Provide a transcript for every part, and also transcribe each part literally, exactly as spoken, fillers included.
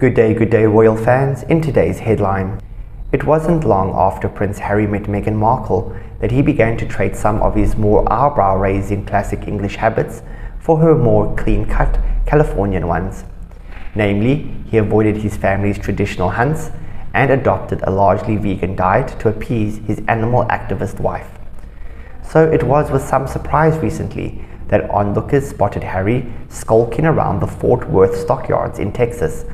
Good day, good day royal fans. In today's headline, it wasn't long after Prince Harry met Meghan Markle that he began to trade some of his more eyebrow-raising classic English habits for her more clean-cut Californian ones. Namely, he avoided his family's traditional hunts and adopted a largely vegan diet to appease his animal activist wife. So it was with some surprise recently that onlookers spotted Harry skulking around the Fort Worth stockyards in Texas,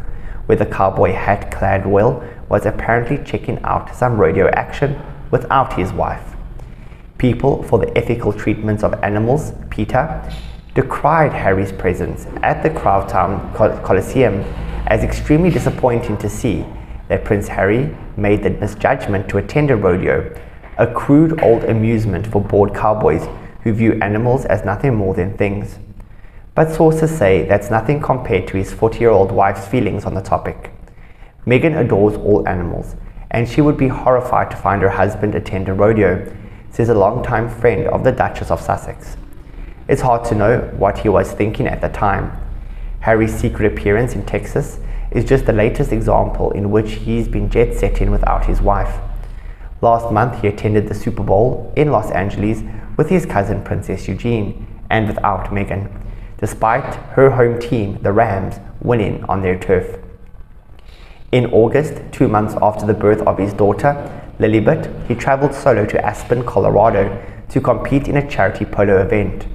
where the cowboy hat-clad royal was apparently checking out some rodeo action without his wife. People for the Ethical Treatments of Animals, PETA, decried Harry's presence at the Crowtown Coliseum as extremely disappointing to see that Prince Harry made the misjudgment to attend a rodeo, a crude old amusement for bored cowboys who view animals as nothing more than things. But sources say that's nothing compared to his forty-year-old wife's feelings on the topic. Meghan adores all animals, and she would be horrified to find her husband attend a rodeo, says a longtime friend of the Duchess of Sussex. It's hard to know what he was thinking at the time. Harry's secret appearance in Texas is just the latest example in which he's been jet-setting without his wife. Last month he attended the Super Bowl in Los Angeles with his cousin Princess Eugenie, and without Meghan, despite her home team, the Rams, winning on their turf. In August, two months after the birth of his daughter, Lilibet, he traveled solo to Aspen, Colorado, to compete in a charity polo event.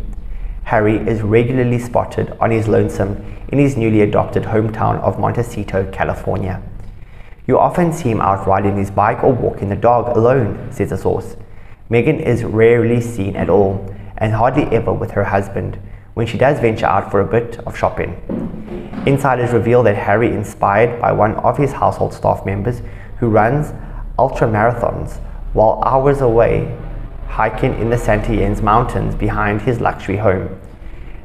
Harry is regularly spotted on his lonesome in his newly adopted hometown of Montecito, California. You often see him out riding his bike or walking the dog alone, says a source. Meghan is rarely seen at all, and hardly ever with her husband, when she does venture out for a bit of shopping. Insiders reveal that Harry is inspired by one of his household staff members who runs ultramarathons while hours away hiking in the Sainte-Yens mountains behind his luxury home.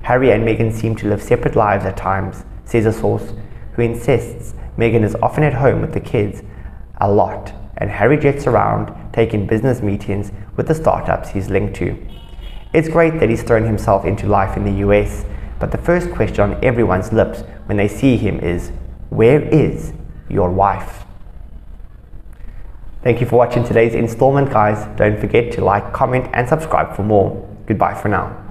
Harry and Meghan seem to live separate lives at times, says a source, who insists Meghan is often at home with the kids a lot, and Harry jets around taking business meetings with the startups he's linked to. It's great that he's thrown himself into life in the U S, but the first question on everyone's lips when they see him is, where is your wife? Thank you for watching today's installment, guys. Don't forget to like, comment, and subscribe for more. Goodbye for now.